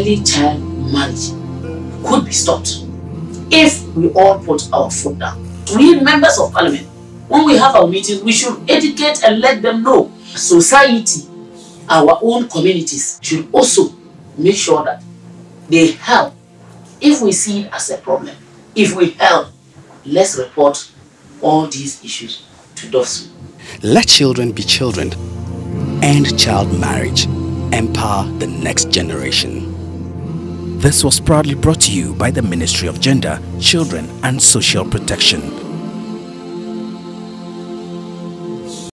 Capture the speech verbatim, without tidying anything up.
early child marriage could be stopped if we all put our foot down. We members of parliament, when we have our meeting, we should educate and let them know. Society, our own communities, should also make sure that they help. If we see it as a problem, if we help, let's report all these issues to D O F S U. Let children be children. End child marriage. Empower the next generation. This was proudly brought to you by the Ministry of Gender, Children and Social Protection.